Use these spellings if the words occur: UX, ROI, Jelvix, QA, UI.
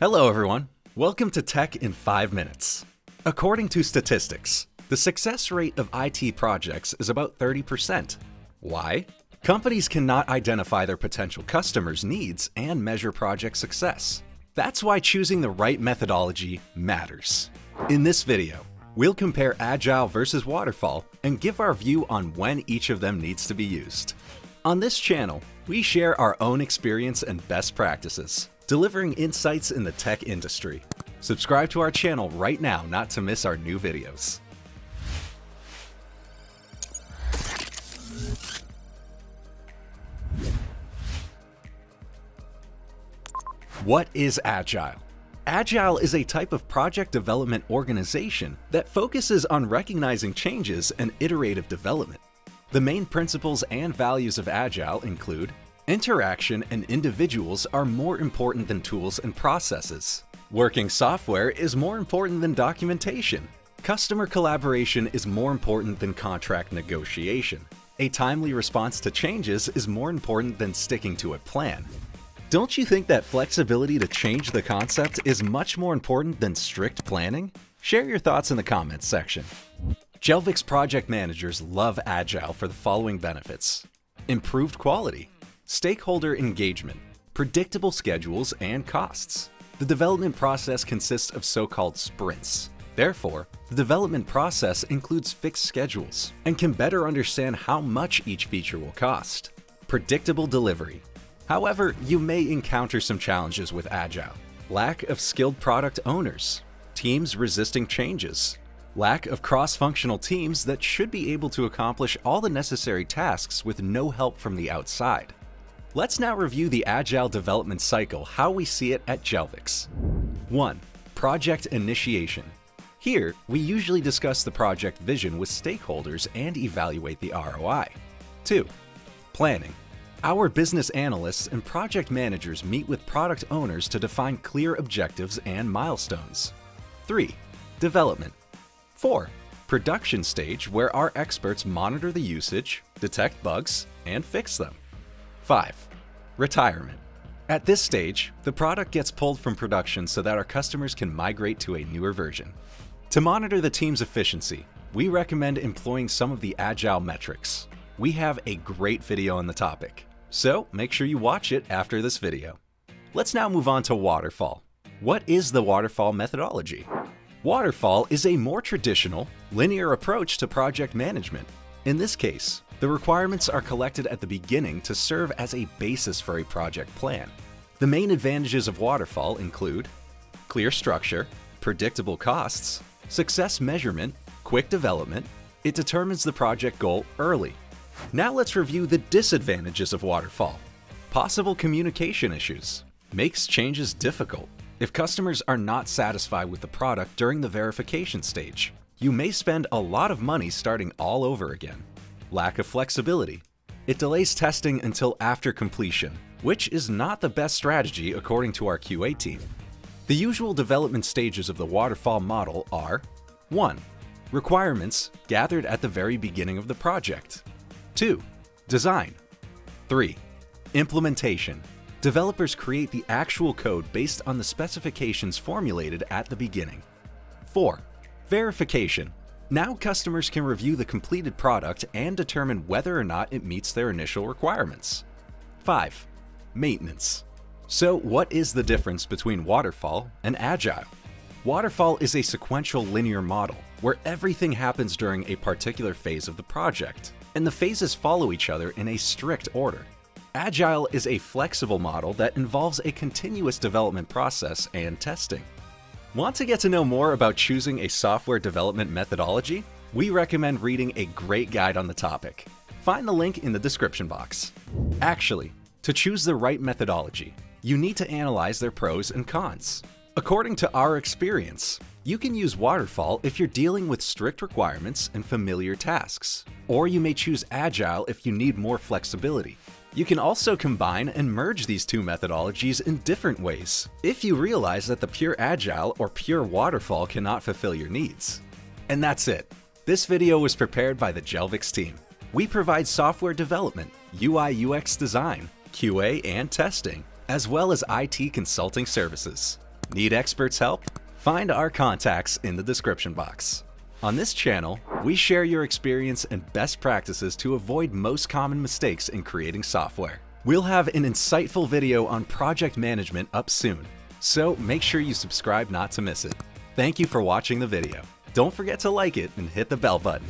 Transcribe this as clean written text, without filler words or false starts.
Hello everyone, welcome to Tech in 5 Minutes. According to statistics, the success rate of IT projects is about 30%. Why? Companies cannot identify their potential customers' needs and measure project success. That's why choosing the right methodology matters. In this video, we'll compare Agile versus Waterfall and give our view on when each of them needs to be used. On this channel, we share our own experience and best practices, delivering insights in the tech industry. Subscribe to our channel right now not to miss our new videos. What is Agile? Agile is a type of project development organization that focuses on recognizing changes and iterative development. The main principles and values of Agile include interaction and individuals are more important than tools and processes. Working software is more important than documentation. Customer collaboration is more important than contract negotiation. A timely response to changes is more important than sticking to a plan. Don't you think that flexibility to change the concept is much more important than strict planning? Share your thoughts in the comments section. Jelvix project managers love Agile for the following benefits: improved quality, stakeholder engagement, predictable schedules and costs. The development process consists of so-called sprints. Therefore, the development process includes fixed schedules and can better understand how much each feature will cost. Predictable delivery. However, you may encounter some challenges with Agile. Lack of skilled product owners, teams resisting changes, lack of cross-functional teams that should be able to accomplish all the necessary tasks with no help from the outside. Let's now review the Agile development cycle, how we see it at Jelvix. 1. Project initiation. Here, we usually discuss the project vision with stakeholders and evaluate the ROI. 2. Planning. Our business analysts and project managers meet with product owners to define clear objectives and milestones. 3. Development. 4. Production stage, where our experts monitor the usage, detect bugs, and fix them. 5. Retirement. At this stage, the product gets pulled from production so that our customers can migrate to a newer version. To monitor the team's efficiency, we recommend employing some of the Agile metrics. We have a great video on the topic, so make sure you watch it after this video. Let's now move on to Waterfall. What is the Waterfall methodology? Waterfall is a more traditional, linear approach to project management. In this case, the requirements are collected at the beginning to serve as a basis for a project plan. The main advantages of Waterfall include clear structure, predictable costs, success measurement, quick development. It determines the project goal early. Now let's review the disadvantages of Waterfall. Possible communication issues. Makes changes difficult. If customers are not satisfied with the product during the verification stage, you may spend a lot of money starting all over again. Lack of flexibility. It delays testing until after completion, which is not the best strategy according to our QA team. The usual development stages of the Waterfall model are 1. Requirements gathered at the very beginning of the project. 2. Design. 3. Implementation. Developers create the actual code based on the specifications formulated at the beginning. 4. Verification. Now customers can review the completed product and determine whether or not it meets their initial requirements. 5. Maintenance. So what is the difference between Waterfall and Agile? Waterfall is a sequential linear model where everything happens during a particular phase of the project, and the phases follow each other in a strict order. Agile is a flexible model that involves a continuous development process and testing. Want to get to know more about choosing a software development methodology? We recommend reading a great guide on the topic. Find the link in the description box. Actually, to choose the right methodology, you need to analyze their pros and cons. According to our experience, you can use Waterfall if you're dealing with strict requirements and familiar tasks, or you may choose Agile if you need more flexibility. You can also combine and merge these two methodologies in different ways if you realize that the pure Agile or pure Waterfall cannot fulfill your needs. And that's it. This video was prepared by the Jelvix team. We provide software development, UI UX design, QA and testing, as well as IT consulting services. Need experts' help? Find our contacts in the description box. On this channel, we share your experience and best practices to avoid most common mistakes in creating software. We'll have an insightful video on project management up soon, so make sure you subscribe not to miss it. Thank you for watching the video. Don't forget to like it and hit the bell button.